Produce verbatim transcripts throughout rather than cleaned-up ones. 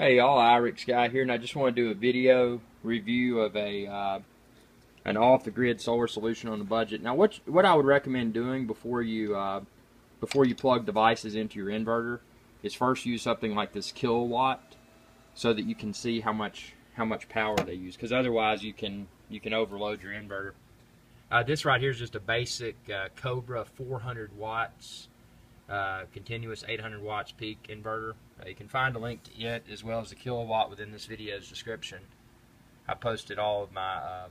Hey y'all, IrixGuy here, and I just want to do a video review of a uh, an off-the-grid solar solution on a budget. Now, what what I would recommend doing before you uh, before you plug devices into your inverter is first use something like this kilowatt, so that you can see how much how much power they use. Because otherwise, you can you can overload your inverter. Uh, this right here is just a basic uh, Cobra four hundred watts. Uh, continuous eight hundred watts peak inverter. Uh, you can find a link to it as well as the kilowatt within this video's description. I posted all of my uh,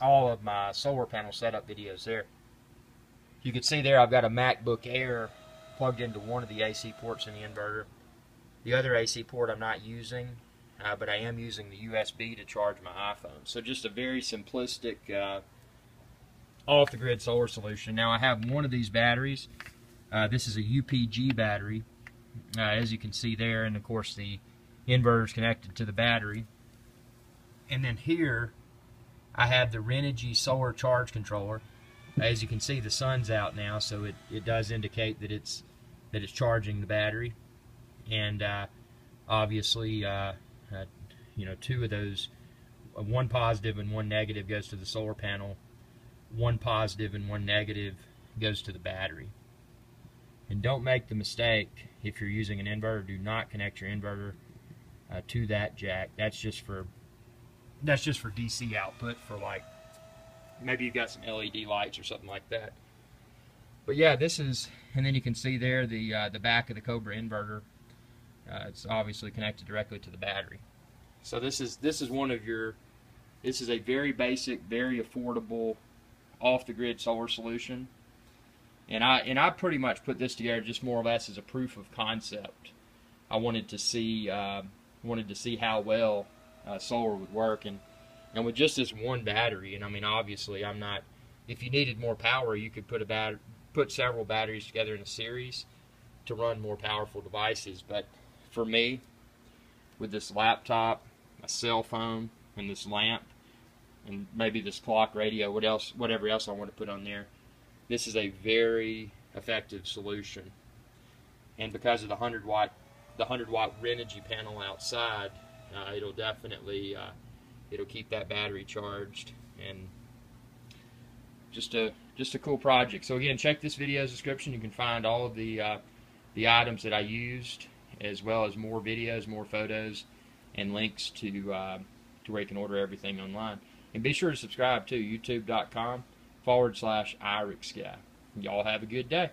all of my solar panel setup videos there. You can see there I've got a MacBook Air plugged into one of the A C ports in the inverter. The other A C port I'm not using, uh, but I am using the U S B to charge my iPhone. So just a very simplistic uh, off-the-grid solar solution. Now I have one of these batteries. Uh, this is a U P G battery, uh, as you can see there, and of course the inverter is connected to the battery. And then here I have the Renogy solar charge controller. As you can see, the sun's out now, so it, it does indicate that it's that it's charging the battery. And uh, obviously, uh, uh, you know, two of those, one positive and one negative goes to the solar panel. One positive and one negative goes to the battery. And don't make the mistake, if you're using an inverter, do not connect your inverter uh, to that jack. That's just for that's just for D C output, for like maybe you've got some L E D lights or something like that. But yeah, this is, and then you can see there the uh, the back of the Cobra inverter. Uh, it's obviously connected directly to the battery. So this is this is one of your this is a very basic, very affordable off-the-grid solar solution. And I and I pretty much put this together just more or less as a proof of concept. I wanted to see uh, wanted to see how well uh, solar would work, and and with just this one battery. And I mean, obviously, I'm not. If you needed more power, you could put a bat put several batteries together in a series to run more powerful devices. But for me, with this laptop, my cell phone, and this lamp, and maybe this clock, radio, what else, whatever else I want to put on there. This is a very effective solution, and because of the one hundred watt, the one hundred watt Renogy panel outside, uh, it'll definitely uh, it'll keep that battery charged, and just a just a cool project. So again, check this video's description. You can find all of the uh, the items that I used, as well as more videos, more photos, and links to uh, to where you can order everything online. And be sure to subscribe to YouTube dot com forward slash IrixGuy. Y'all have a good day.